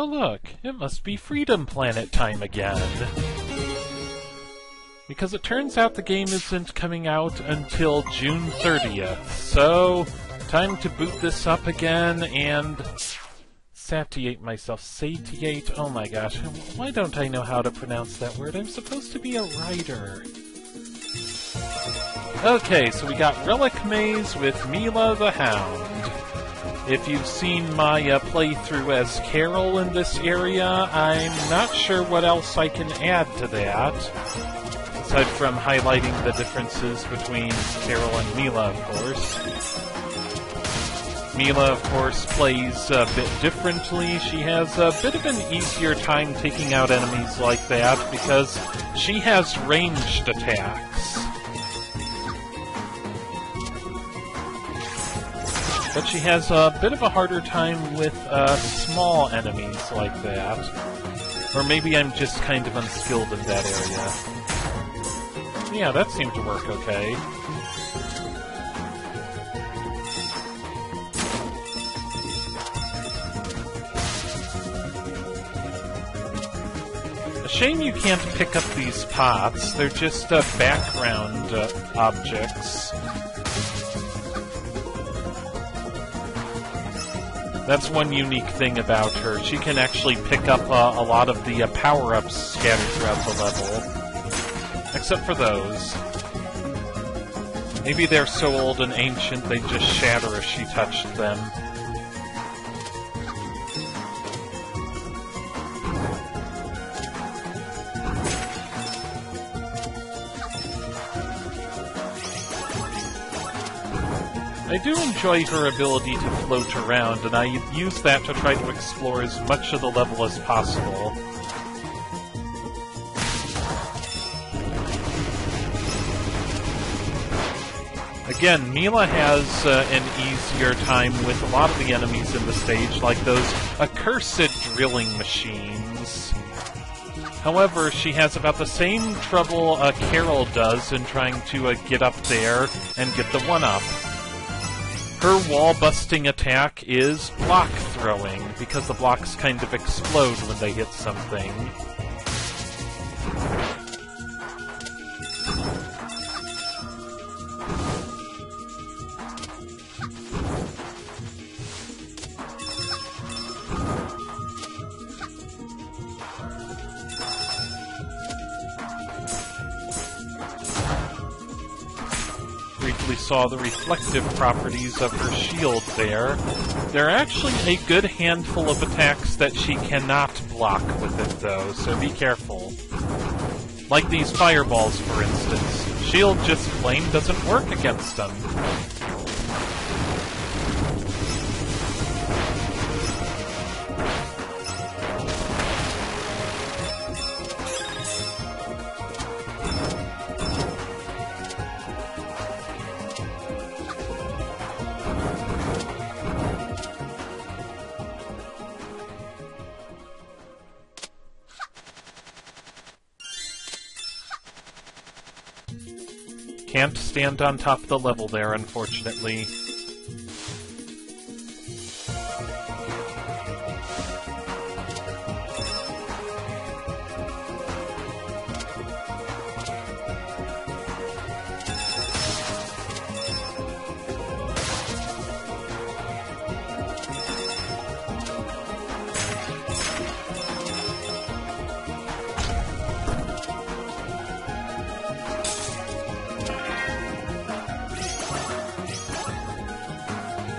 Oh look, it must be Freedom Planet time again. Because it turns out the game isn't coming out until June 30th, so time to boot this up again and satiate myself. Satiate? Oh my gosh, why don't I know how to pronounce that word? I'm supposed to be a writer. Okay, so we got Relic Maze with Milla the Hound. If you've seen my playthrough as Carol in this area, I'm not sure what else I can add to that, aside from highlighting the differences between Carol and Milla, of course. Milla, of course, plays a bit differently. She has a bit of an easier time taking out enemies like that because she has ranged attacks. But she has a bit of a harder time with small enemies like that. Or maybe I'm just kind of unskilled in that area. Yeah, that seemed to work okay. A shame you can't pick up these pots. They're just background objects. That's one unique thing about her. She can actually pick up a lot of the power-ups scattered throughout the level. Except for those. Maybe they're so old and ancient they'd just shatter if she touched them. I do enjoy her ability to float around, and I use that to try to explore as much of the level as possible. Again, Milla has an easier time with a lot of the enemies in the stage, like those accursed drilling machines. However, she has about the same trouble Carol does in trying to get up there and get the 1-up. Her wall-busting attack is block throwing, because the blocks kind of explode when they hit something. Saw the reflective properties of her shield there. There are actually a good handful of attacks that she cannot block with it, though, so be careful. Like these fireballs, for instance. Shield just plain doesn't work against them. Can't stand on top of the level there, unfortunately.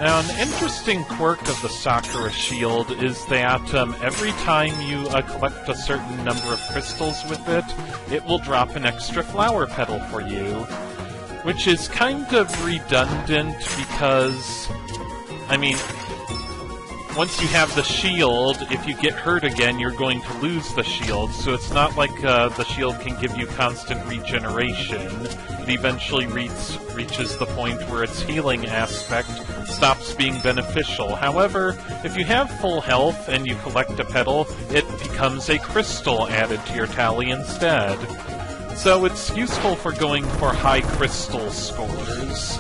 Now, an interesting quirk of the Sakura Shield is that every time you collect a certain number of crystals with it, it will drop an extra flower petal for you, which is kind of redundant because, I mean, once you have the shield, if you get hurt again, you're going to lose the shield, so it's not like the shield can give you constant regeneration. It eventually reaches the point where its healing aspect stops being beneficial. However, if you have full health and you collect a petal, it becomes a crystal added to your tally instead. So it's useful for going for high crystal scores.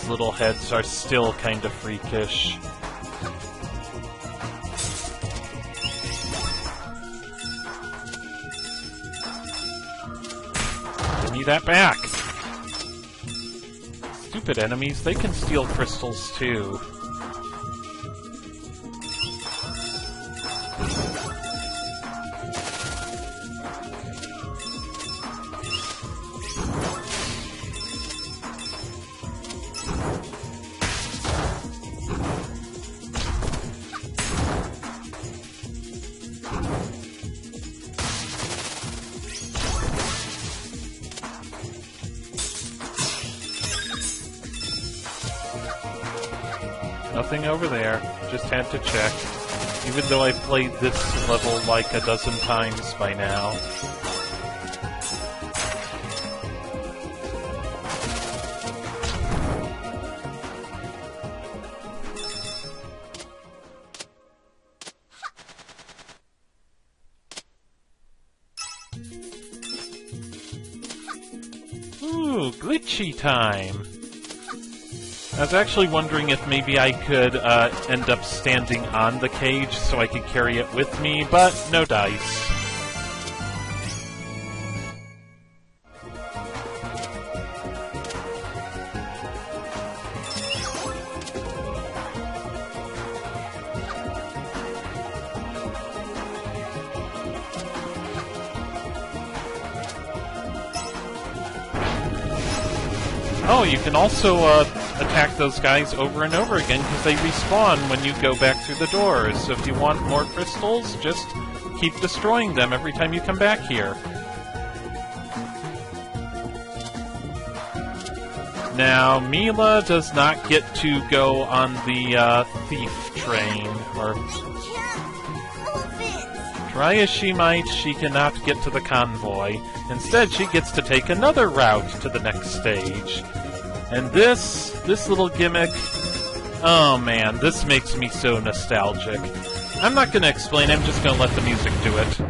those little heads are still kind of freakish. Give me that back! Stupid enemies, they can steal crystals too. Nothing over there, just had to check, even though I've played this level like a dozen times by now. Ooh, glitchy time! I was actually wondering if maybe I could end up standing on the cage so I could carry it with me, but no dice. Oh, you can also attack those guys over and over again because they respawn when you go back through the doors. So if you want more crystals, just keep destroying them every time you come back here. Now, Milla does not get to go on the thief train. Or try as she might, she cannot get to the convoy. Instead, she gets to take another route to the next stage. And this little gimmick, oh man, this makes me so nostalgic. I'm not gonna explain, I'm just gonna let the music do it.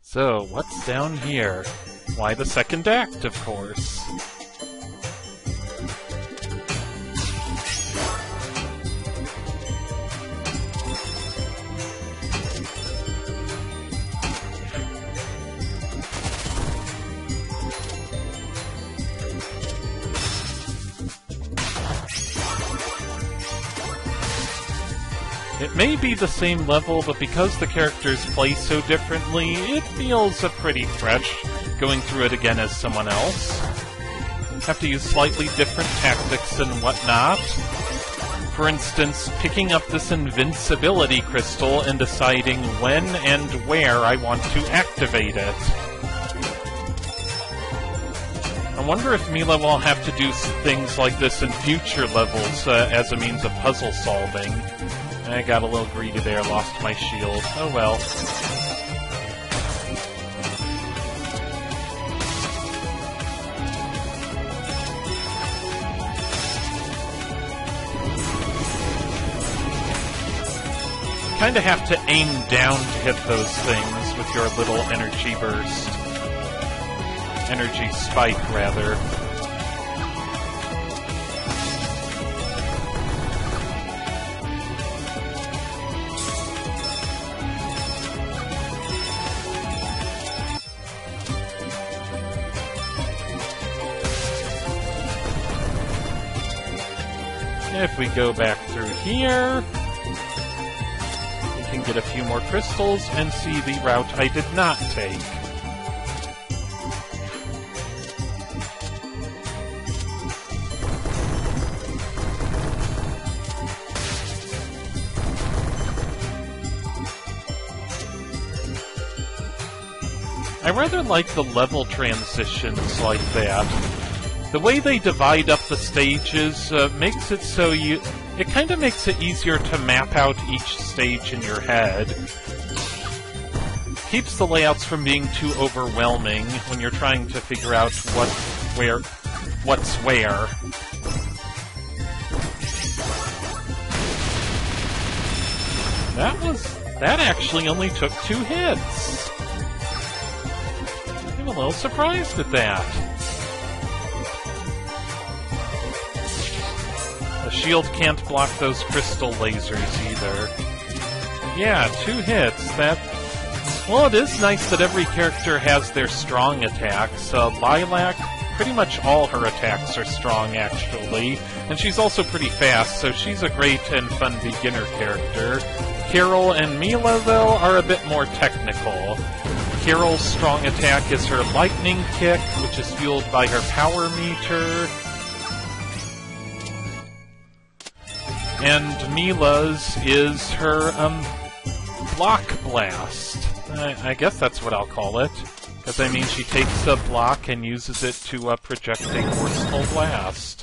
So, what's down here? Why, the second act, of course. It may be the same level, but because the characters play so differently, it feels pretty fresh going through it again as someone else. Have to use slightly different tactics and whatnot. For instance, picking up this invincibility crystal and deciding when and where I want to activate it. I wonder if Milla will have to do things like this in future levels as a means of puzzle solving. I got a little greedy there, lost my shield. Oh well. Kinda have to aim down to hit those things with your little energy burst. Energy spike, rather. If we go back through here, get a few more crystals and see the route I did not take. I rather like the level transitions like that. The way they divide up the stages makes it so you... It kind of makes it easier to map out each stage in your head. Keeps the layouts from being too overwhelming when you're trying to figure out what's where. That actually only took 2 hits. I'm a little surprised at that. The shield can't block those crystal lasers either. Yeah, 2 hits. That... Well, it is nice that every character has their strong attacks. Lilac, pretty much all her attacks are strong, actually. And she's also pretty fast, so she's a great and fun beginner character. Carol and Milla, though, are a bit more technical. Carol's strong attack is her lightning kick, which is fueled by her power meter. And Mila's is her, block blast. I guess that's what I'll call it. Because, I mean, she takes a block and uses it to project a forceful blast.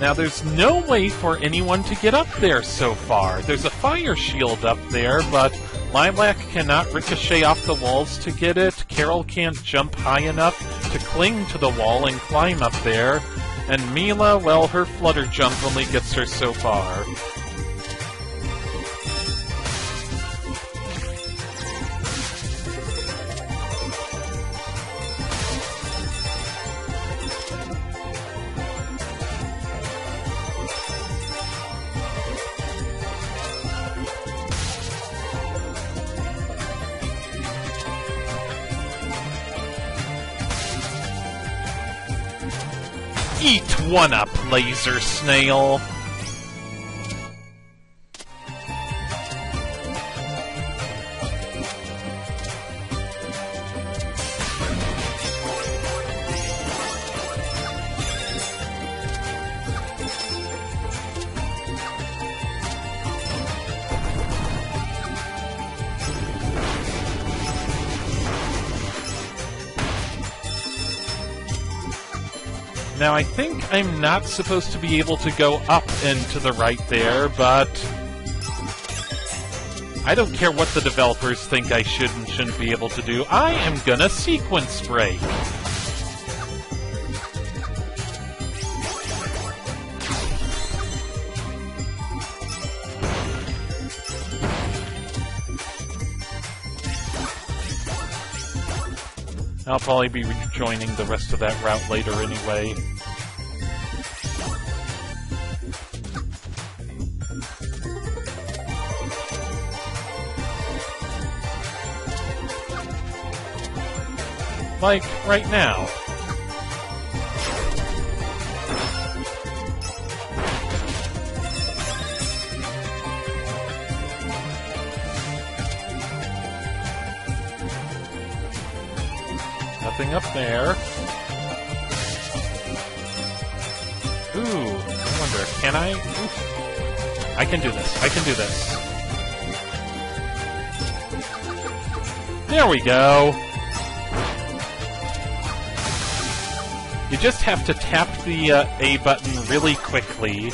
Now, there's no way for anyone to get up there so far. There's a fire shield up there, but Lilac cannot ricochet off the walls to get it. Carol can't jump high enough to cling to the wall and climb up there. And Milla, well, her flutter jump only gets her so far. Eat one up, laser snail! Now, I think I'm not supposed to be able to go up and to the right there, but... I don't care what the developers think I should and shouldn't be able to do. I am gonna sequence break! I'll probably be rejoining the rest of that route later anyway. Like, right now. Nothing up there. Ooh, I wonder, can I? Oof. I can do this, I can do this. There we go! You just have to tap the A button really quickly.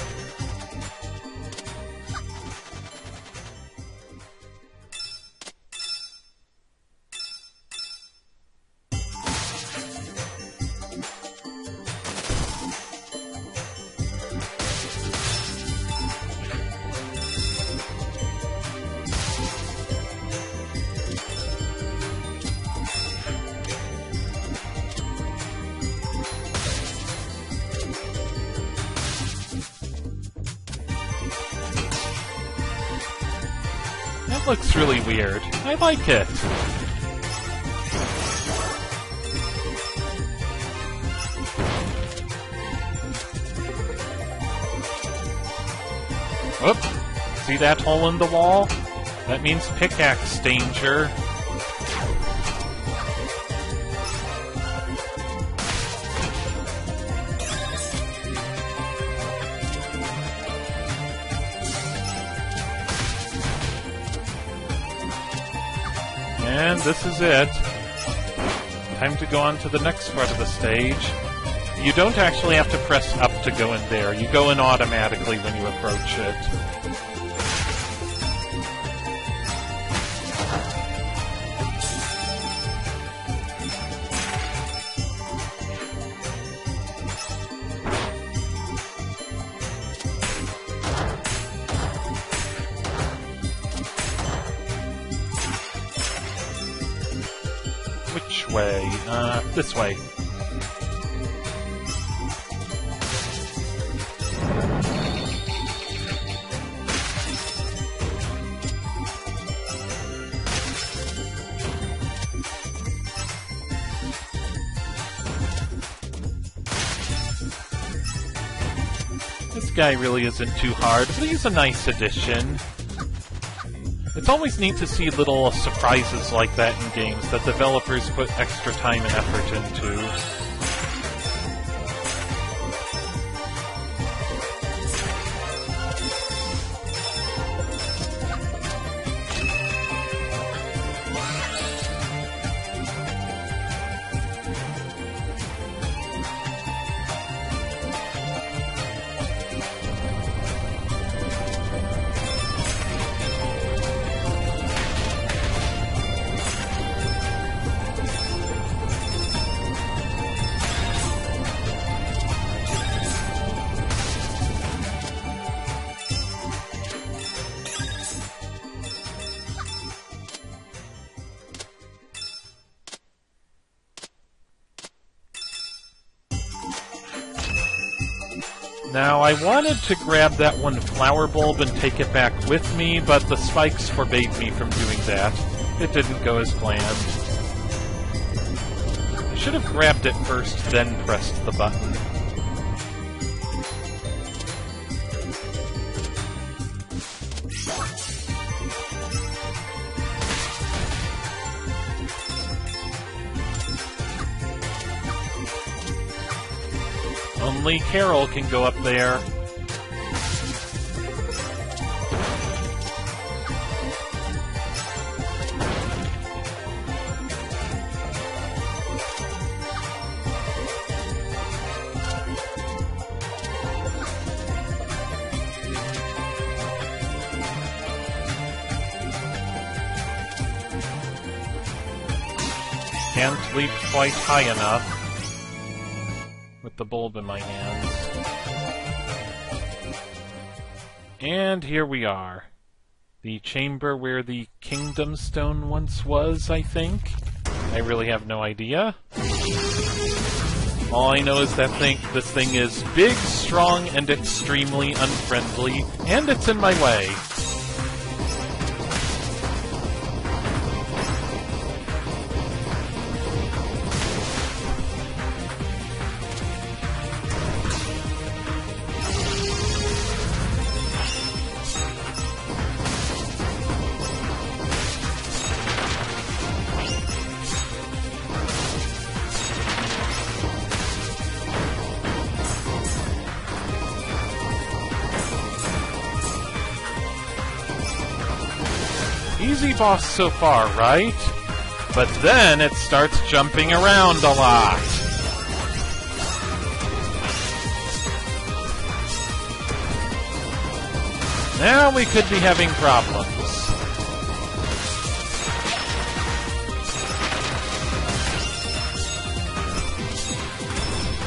Looks really weird. I like it. Oop! See that hole in the wall? That means pickaxe danger. And this is it. Time to go on to the next part of the stage. You don't actually have to press up to go in there. You go in automatically when you approach it. Which way? This way. This guy really isn't too hard, but he's a nice addition. It's always neat to see little surprises like that in games that developers put extra time and effort into. Now, I wanted to grab that one flower bulb and take it back with me, but the spikes forbade me from doing that. It didn't go as planned. I should have grabbed it first, then pressed the button. Only Carol can go up there. Can't leap quite high enough. The bulb in my hands. And here we are. The chamber where the Kingdom Stone once was, I think. I really have no idea. All I know is that this thing is big, strong, and extremely unfriendly, and it's in my way. Easy boss so far, right? But then it starts jumping around a lot. Now we could be having problems.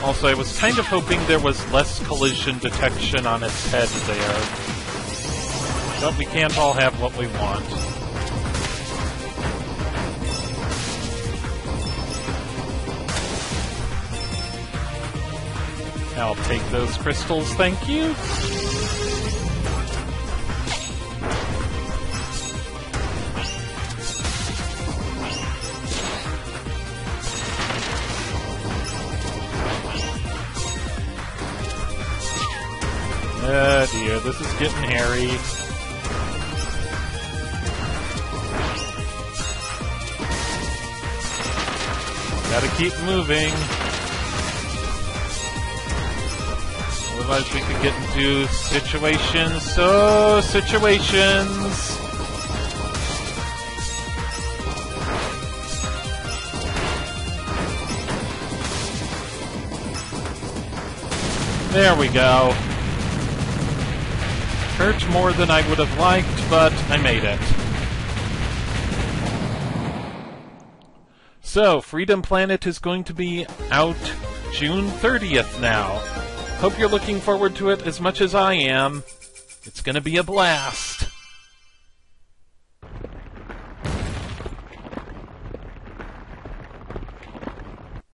Also, I was kind of hoping there was less collision detection on its head there. But we can't all have what we want. I'll take those crystals, thank you. Oh dear, this is getting hairy. Gotta keep moving. Otherwise we could get into situations. So, situations! There we go. Hurt more than I would have liked, but I made it. So, Freedom Planet is going to be out June 30th now. Hope you're looking forward to it as much as I am. It's gonna be a blast.